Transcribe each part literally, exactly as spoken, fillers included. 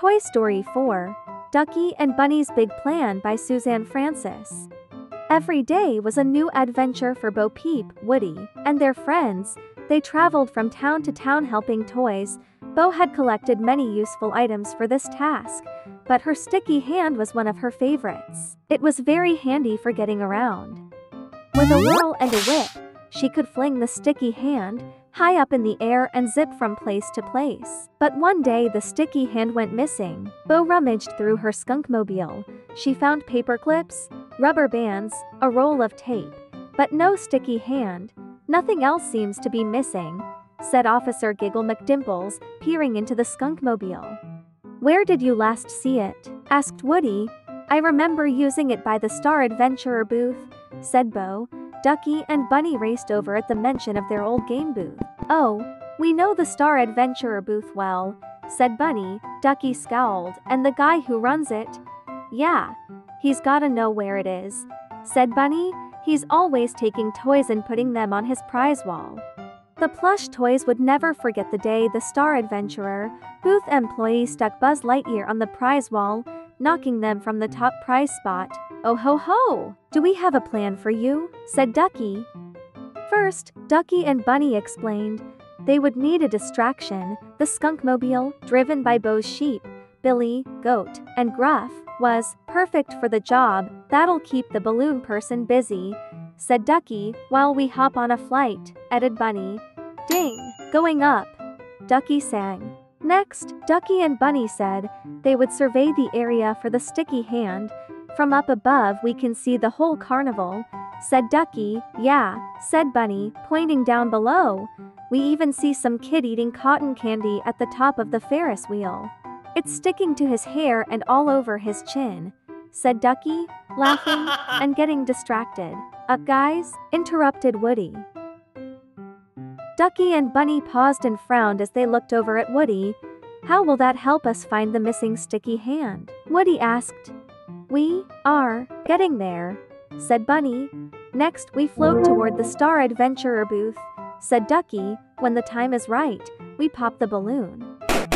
Toy Story four, Ducky and Bunny's Big Plan by Suzanne Francis. Every day was a new adventure for Bo Peep, Woody, and their friends. They traveled from town to town helping toys. Bo had collected many useful items for this task, but her sticky hand was one of her favorites. It was very handy for getting around. With a whirl and a whip, she could fling the sticky hand high up in the air and zip from place to place. But one day the sticky hand went missing. Bo rummaged through her Skunkmobile. She found paper clips, rubber bands, a roll of tape, but no sticky hand. "Nothing else seems to be missing," said Officer Giggle McDimples, peering into the Skunkmobile. "Where did you last see it?" asked Woody. "I remember using it by the Star Adventurer booth," said Bo. Ducky and Bunny raced over at the mention of their old game booth. "Oh, we know the Star Adventurer booth well," said Bunny. Ducky scowled, "and the guy who runs it?" "Yeah, he's gotta know where it is," said Bunny. "He's always taking toys and putting them on his prize wall." The plush toys would never forget the day the Star Adventurer booth employee stuck Buzz Lightyear on the prize wall, knocking them from the top prize spot. "Oh ho ho! Do we have a plan for you?" said Ducky. First, Ducky and Bunny explained, they would need a distraction. The Skunkmobile, driven by Bo's sheep, Billy, Goat, and Gruff, was perfect for the job. "That'll keep the balloon person busy," said Ducky, "while we hop on a flight," added Bunny. "Ding! Going up!" Ducky sang. Next, Ducky and Bunny said they would survey the area for the sticky hand. "From up above we can see the whole carnival," said Ducky. "Yeah," said Bunny, pointing down below. "We even see some kid eating cotton candy at the top of the Ferris wheel. It's sticking to his hair and all over his chin," said Ducky, laughing and getting distracted. "Up guys," interrupted Woody. Ducky and Bunny paused and frowned as they looked over at Woody. "How will that help us find the missing sticky hand?" Woody asked. "We are getting there," said Bunny. "Next we float toward the Star Adventurer booth," said Ducky. "When the time is right, we pop the balloon."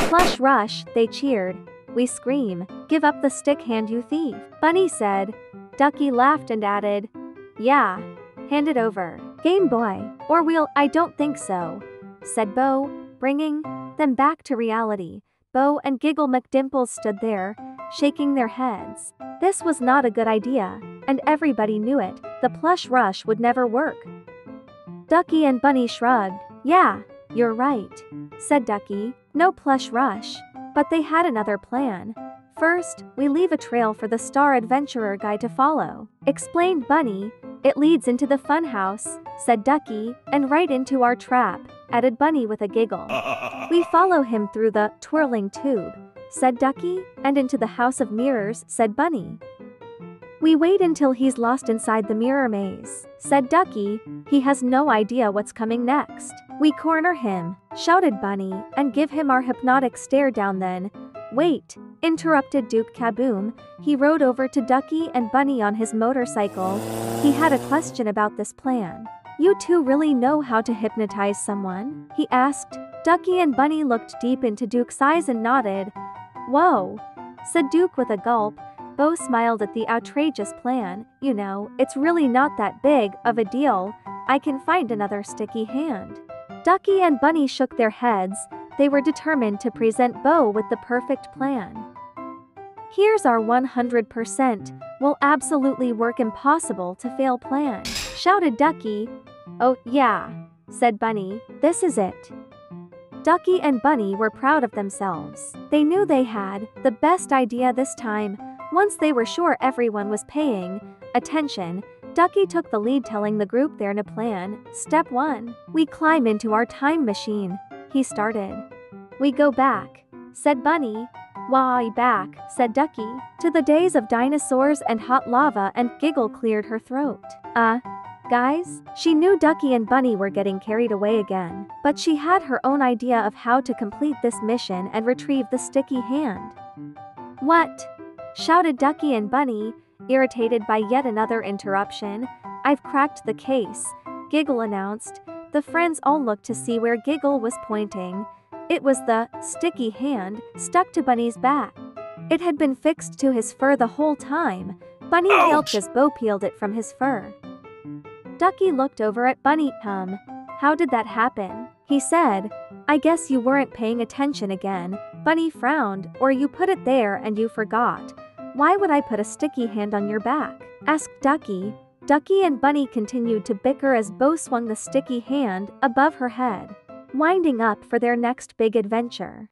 "Plush rush," they cheered. "We scream, 'Give up the stick hand, you thief,'" Bunny said. Ducky laughed and added, "Yeah, hand it over." "Game Boy, or we'll—" "I don't think so," said Bo, bringing them back to reality. Bo and Giggle McDimples stood there, shaking their heads. This was not a good idea, and everybody knew it. The plush rush would never work. Ducky and Bunny shrugged. "Yeah, you're right," said Ducky. "No plush rush." But they had another plan. "First, we leave a trail for the Star Adventurer guy to follow," explained Bunny. "It leads into the funhouse," said Ducky, "and right into our trap," added Bunny with a giggle. "We follow him through the twirling tube," said Ducky, "and into the house of mirrors," said Bunny. "We wait until he's lost inside the mirror maze," said Ducky. "He has no idea what's coming next." "We corner him," shouted Bunny, "and give him our hypnotic stare down then." "Wait," interrupted Duke Caboom. He rode over to Ducky and Bunny on his motorcycle. He had a question about this plan. "You two really know how to hypnotize someone?" he asked. Ducky and Bunny looked deep into Duke's eyes and nodded. "Whoa," said Duke with a gulp. Bo smiled at the outrageous plan. "You know, it's really not that big of a deal. I can find another sticky hand." Ducky and Bunny shook their heads. They were determined to present Bo with the perfect plan. "Here's our one hundred percent, will absolutely work, impossible to fail plan," shouted Ducky. "Oh, yeah," said Bunny, "this is it." Ducky and Bunny were proud of themselves. They knew they had the best idea this time. Once they were sure everyone was paying attention, Ducky took the lead, telling the group their new plan. Step one. "We climb into our time machine," he started. "We go back," said Bunny. "Why back?" said Ducky. "To the days of dinosaurs and hot lava," and Giggle cleared her throat. Uh, guys, she knew Ducky and Bunny were getting carried away again, but she had her own idea of how to complete this mission and retrieve the sticky hand. "What?" shouted Ducky and Bunny, irritated by yet another interruption. "I've cracked the case," Giggle announced. The friends all looked to see where Giggle was pointing. It was the sticky hand stuck to Bunny's back. It had been fixed to his fur the whole time. Bunny Ouch. yelped as Bo peeled it from his fur. Ducky looked over at Bunny. Um, how did that happen? He said. I guess you weren't paying attention again. Bunny frowned. Or you put it there and you forgot. Why would I put a sticky hand on your back? Asked Ducky. Ducky and Bunny continued to bicker as Bo swung the sticky hand above her head, winding up for their next big adventure.